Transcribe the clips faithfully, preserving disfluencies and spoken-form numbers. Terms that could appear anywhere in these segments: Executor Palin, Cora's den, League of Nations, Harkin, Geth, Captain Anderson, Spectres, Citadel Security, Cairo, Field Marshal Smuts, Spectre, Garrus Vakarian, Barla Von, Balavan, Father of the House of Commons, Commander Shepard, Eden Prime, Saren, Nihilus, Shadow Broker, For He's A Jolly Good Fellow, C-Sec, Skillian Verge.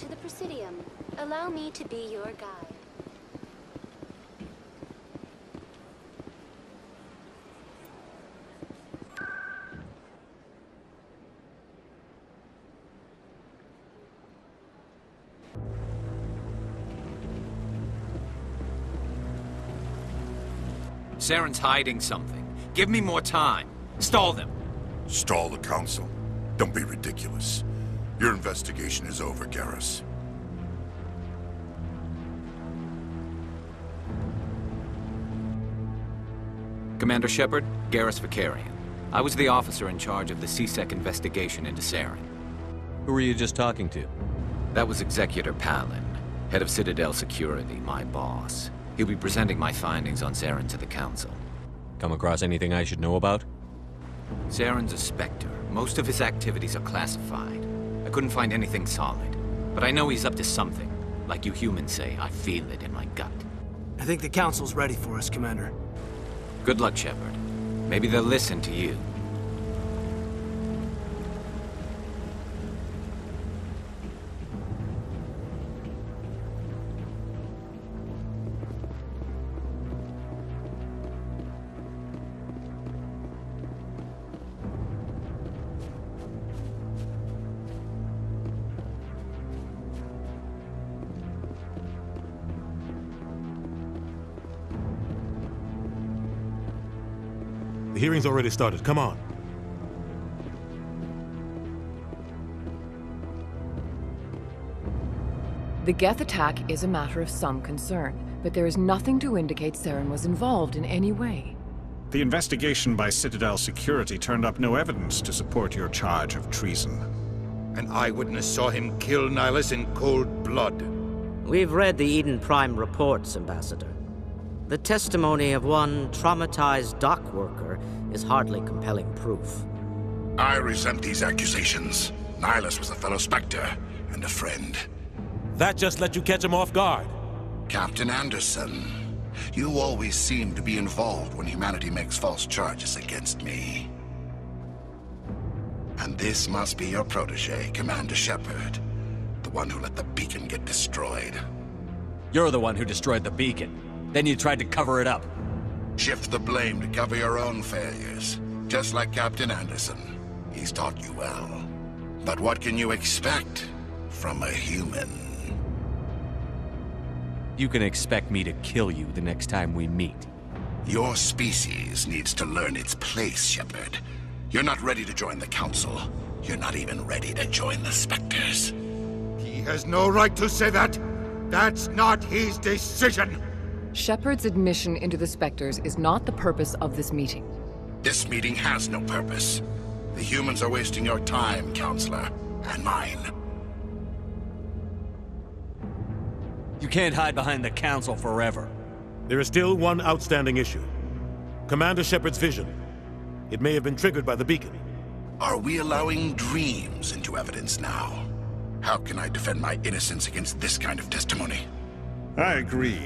to the Presidium. Allow me to be your guide. Saren's hiding something. Give me more time. Stall them. Stall the Council? Don't be ridiculous. Your investigation is over, Garrus. Commander Shepard, Garrus Vakarian. I was the officer in charge of the C-Sec investigation into Saren. Who were you just talking to? That was Executor Palin, head of Citadel Security, my boss. He'll be presenting my findings on Saren to the Council. Come across anything I should know about? Saren's a Spectre. Most of his activities are classified. I couldn't find anything solid. But I know he's up to something. Like you humans say, I feel it in my gut. I think the Council's ready for us, Commander. Good luck, Shepard. Maybe they'll listen to you. The hearing's already started. Come on. The Geth attack is a matter of some concern, but there is nothing to indicate Saren was involved in any way. The investigation by Citadel Security turned up no evidence to support your charge of treason. An eyewitness saw him kill Nihilus in cold blood. We've read the Eden Prime reports, Ambassador. The testimony of one traumatized dock worker is hardly compelling proof. I resent these accusations. Nihilus was a fellow Spectre and a friend. That just let you catch him off guard. Captain Anderson, you always seem to be involved when humanity makes false charges against me. And this must be your protege, Commander Shepard, the one who let the beacon get destroyed. You're the one who destroyed the beacon. Then you tried to cover it up. Shift the blame to cover your own failures. Just like Captain Anderson. He's taught you well. But what can you expect from a human? You can expect me to kill you the next time we meet. Your species needs to learn its place, Shepard. You're not ready to join the Council. You're not even ready to join the Spectres. He has no right to say that. That's not his decision. Shepard's admission into the Spectres is not the purpose of this meeting. This meeting has no purpose. The humans are wasting your time, Counselor, and mine. You can't hide behind the Council forever. There is still one outstanding issue. Commander Shepard's vision. It may have been triggered by the beacon. Are we allowing dreams into evidence now? How can I defend my innocence against this kind of testimony? I agree.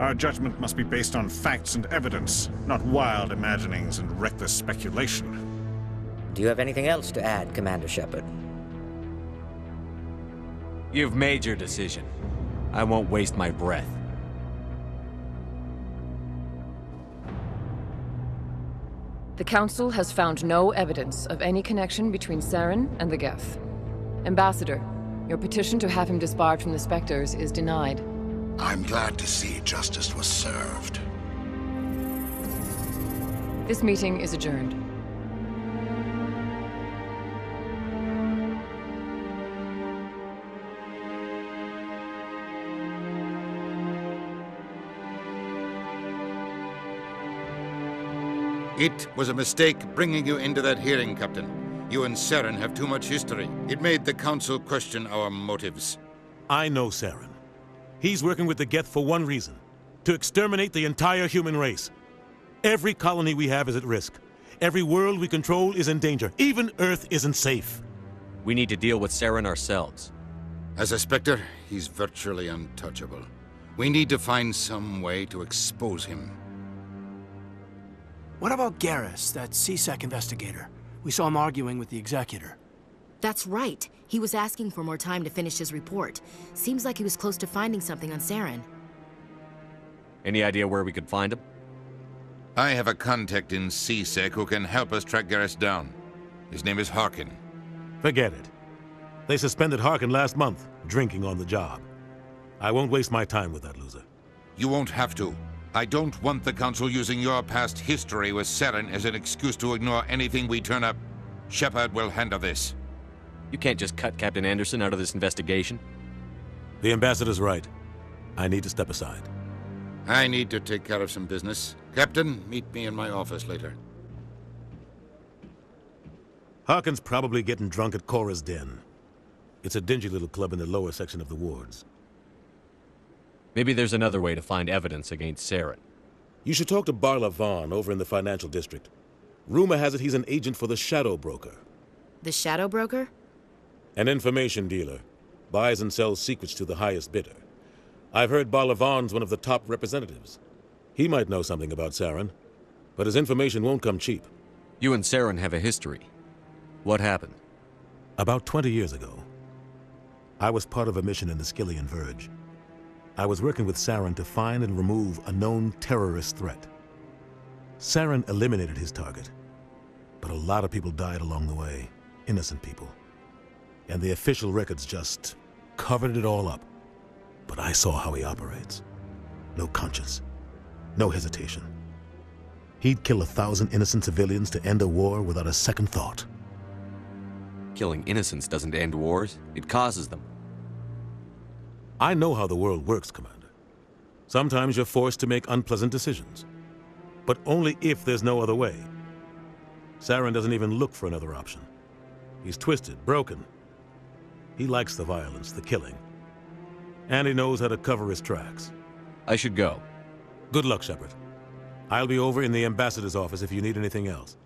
Our judgment must be based on facts and evidence, not wild imaginings and reckless speculation. Do you have anything else to add, Commander Shepard? You've made your decision. I won't waste my breath. The Council has found no evidence of any connection between Saren and the Geth. Ambassador, your petition to have him disbarred from the Spectres is denied. I'm glad to see justice was served. This meeting is adjourned. It was a mistake bringing you into that hearing, Captain. You and Saren have too much history. It made the Council question our motives. I know Saren. He's working with the Geth for one reason, to exterminate the entire human race. Every colony we have is at risk. Every world we control is in danger. Even Earth isn't safe. We need to deal with Saren ourselves. As a Spectre, he's virtually untouchable. We need to find some way to expose him. What about Garrus, that C-Sec investigator? We saw him arguing with the Executor. That's right. He was asking for more time to finish his report. Seems like he was close to finding something on Saren. Any idea where we could find him? I have a contact in C-Sec who can help us track Garrus down. His name is Harkin. Forget it. They suspended Harkin last month, drinking on the job. I won't waste my time with that loser. You won't have to. I don't want the Council using your past history with Saren as an excuse to ignore anything we turn up. Shepard will handle this. You can't just cut Captain Anderson out of this investigation. The Ambassador's right. I need to step aside. I need to take care of some business. Captain, meet me in my office later. Harkin's probably getting drunk at Cora's Den. It's a dingy little club in the lower section of the wards. Maybe there's another way to find evidence against Saren. You should talk to Barla Von over in the financial district. Rumor has it he's an agent for the Shadow Broker. The Shadow Broker? An information dealer. Buys and sells secrets to the highest bidder. I've heard Balavan's one of the top representatives. He might know something about Saren, but his information won't come cheap. You and Saren have a history. What happened? About twenty years ago, I was part of a mission in the Skillian Verge. I was working with Saren to find and remove a known terrorist threat. Saren eliminated his target, but a lot of people died along the way, innocent people. And the official records just covered it all up. But I saw how he operates. No conscience, no hesitation. He'd kill a thousand innocent civilians to end a war without a second thought. Killing innocents doesn't end wars, it causes them. I know how the world works, Commander. Sometimes you're forced to make unpleasant decisions, but only if there's no other way. Saren doesn't even look for another option. He's twisted, broken. He likes the violence, the killing. And he knows how to cover his tracks. I should go. Good luck, Shepard. I'll be over in the Ambassador's office if you need anything else.